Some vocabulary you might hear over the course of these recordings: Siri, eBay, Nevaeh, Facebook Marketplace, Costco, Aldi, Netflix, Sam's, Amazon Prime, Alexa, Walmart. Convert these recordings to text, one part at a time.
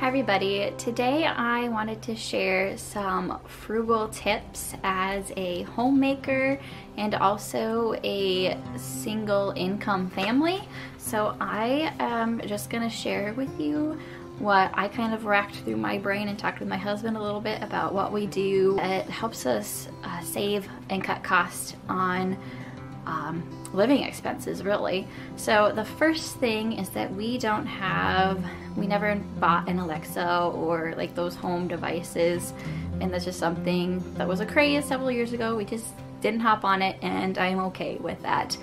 Hi everybody, today I wanted to share some frugal tips as a homemaker and also a single income family. So I am just gonna share with you what I kind of racked through my brain and talked with my husband a little bit about what we do. It helps us save and cut costs on living expenses, really. So the first thing is that we never bought an Alexa or like those home devices, and that's just something that was a craze several years ago. We just didn't hop on it, and I'm okay with that.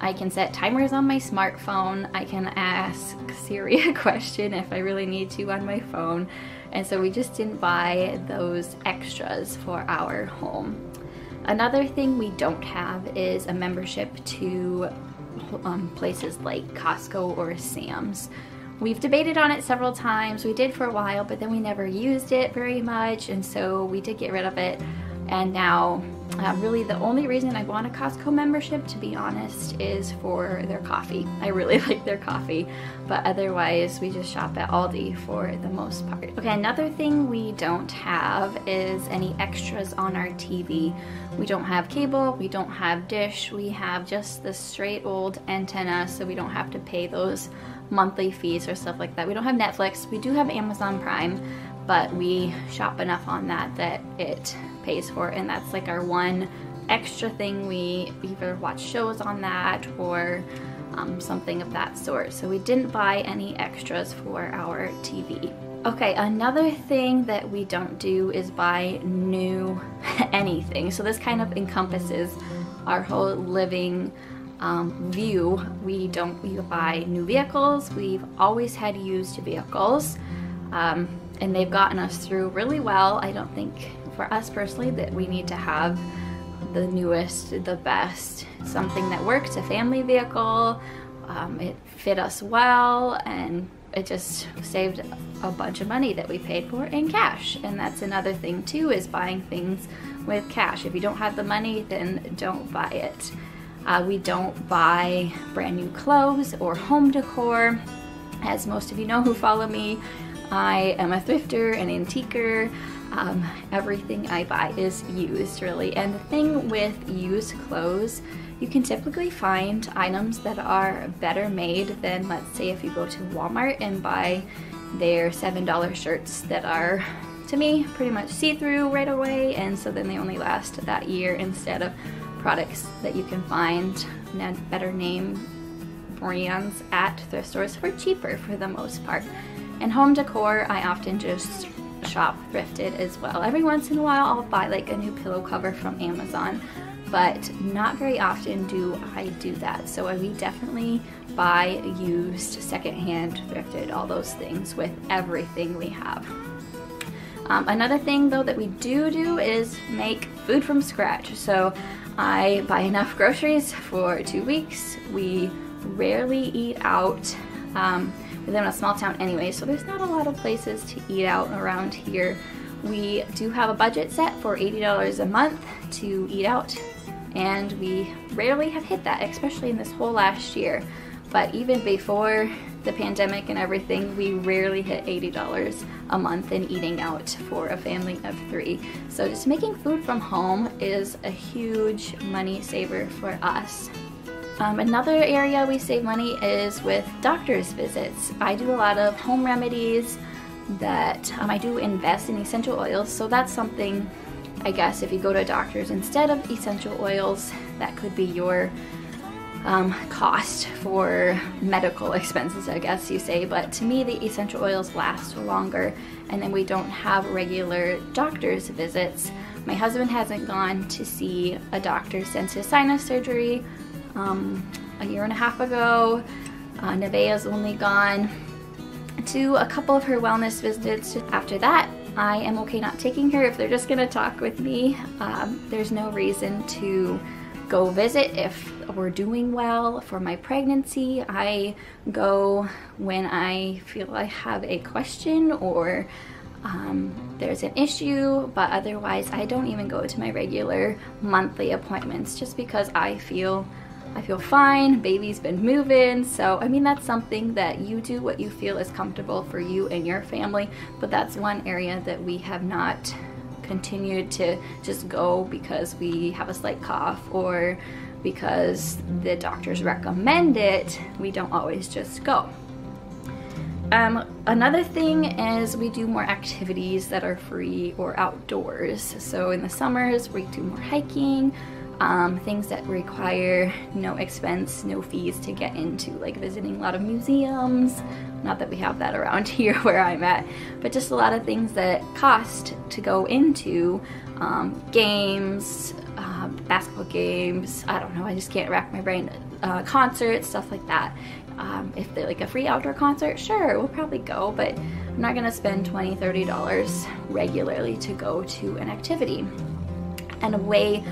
I can set timers on my smartphone. I can ask Siri a question if I really need to on my phone, and so we just didn't buy those extras for our home. Another thing we don't have is a membership to places like Costco or Sam's. We've debated on it several times. We did for a while, but then we never used it very much, and so we did get rid of it. And now really the only reason I want a Costco membership, to be honest, is for their coffee. I really like their coffee, but otherwise we just shop at Aldi for the most part. Okay, another thing we don't have is any extras on our TV. We don't have cable, we don't have dish, we have just the straight old antenna, so we don't have to pay those monthly fees or stuff like that. We don't have Netflix. We do have Amazon Prime, but we shop enough on that that it pays for it, and that's like our one extra thing. We either watch shows on that or something of that sort, so we didn't buy any extras for our TV. Okay, another thing that we don't do is buy new anything, so this kind of encompasses our whole living view. We buy new vehicles. We've always had used vehicles, and they've gotten us through really well. I don't think for us personally that we need to have the newest, the best, something that works, a family vehicle. It fit us well, and it just saved a bunch of money that we paid for in cash. And that's another thing too, is buying things with cash. If you don't have the money, then don't buy it. We don't buy brand new clothes or home decor. As most of you know who follow me, I am a thrifter, an antiquer. Everything I buy is used, really. And the thing with used clothes, you can typically find items that are better made than, let's say, if you go to Walmart and buy their $7 shirts that are, to me, pretty much see-through right away, and so then they only last that year, instead of products that you can find better name brands at thrift stores for cheaper for the most part. And home decor, I often just shop thrifted as well. Every once in a while I'll buy like a new pillow cover from Amazon, but not very often do I do that. So we definitely buy used, secondhand, thrifted, all those things with everything we have. Another thing though that we do is make food from scratch. So I buy enough groceries for 2 weeks. We rarely eat out. We live in a small town anyway, so there's not a lot of places to eat out around here. We do have a budget set for $80 a month to eat out, and we rarely have hit that, especially in this whole last year. But even before the pandemic and everything, we rarely hit $80 a month in eating out for a family of 3. So just making food from home is a huge money saver for us. Another area we save money is with doctor's visits. I do a lot of home remedies that I do invest in essential oils, so that's something, I guess, if you go to a doctor's instead of essential oils, that could be your cost for medical expenses, I guess you say. But to me, the essential oils last longer, and then we don't have regular doctor's visits. My husband hasn't gone to see a doctor since his sinus surgery a year and a half ago. Nevaeh has only gone to a couple of her wellness visits. After that, I am okay not taking her if they're just gonna talk with me. There's no reason to go visit if we're doing well. For my pregnancy, I go when I feel I have a question or there's an issue, but otherwise I don't even go to my regular monthly appointments, just because I feel I feel fine, baby's been moving. So I mean, that's something that you do what you feel is comfortable for you and your family, but that's one area that we have not continued to just go because we have a slight cough or because the doctors recommend it. We don't always just go. Another thing is we do more activities that are free or outdoors. So in the summers, we do more hiking, things that require no expense, no fees to get into, like visiting a lot of museums. Not that we have that around here where I'm at, but just a lot of things that cost to go into, games, basketball games, I don't know, I just can't rack my brain, concerts, stuff like that. If they're like a free outdoor concert, sure, we'll probably go, but I'm not gonna spend $20, $30 regularly to go to an activity. And a way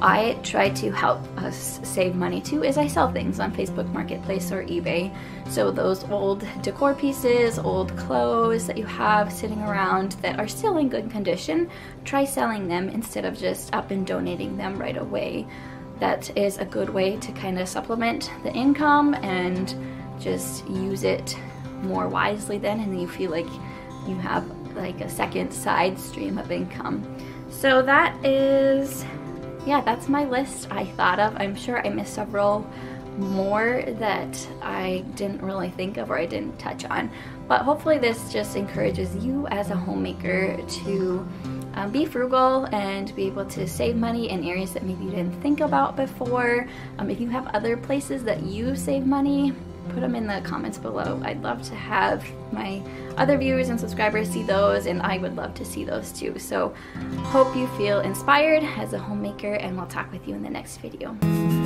I try to help us save money too is I sell things on Facebook Marketplace or eBay. So those old decor pieces, old clothes that you have sitting around that are still in good condition, try selling them instead of just up and donating them right away. That is a good way to kind of supplement the income and just use it more wisely then, and you feel like you have like a second side stream of income. So that is, yeah, that's my list I thought of. I'm sure I missed several more that I didn't really think of or I didn't touch on, but hopefully this just encourages you as a homemaker to be frugal and be able to save money in areas that maybe you didn't think about before. If you have other places that you save money, put them in the comments below. I'd love to have my other viewers and subscribers see those, and I would love to see those too. So hope you feel inspired as a homemaker, and we'll talk with you in the next video.